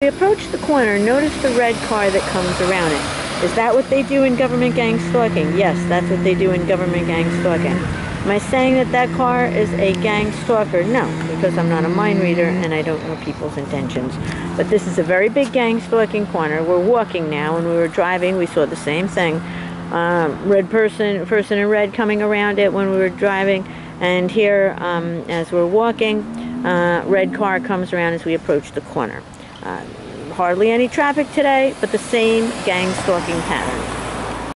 We approach the corner, notice the red car that comes around it. Is that what they do in government gang stalking? Yes, that's what they do in government gang stalking. Am I saying that that car is a gang stalker? No, because I'm not a mind reader and I don't know people's intentions. But this is a very big gang stalking corner. We're walking now. When we were driving, we saw the same thing. Person in red coming around it when we were driving. And here, as we're walking, red car comes around as we approach the corner. Hardly any traffic today, but the same gang stalking pattern.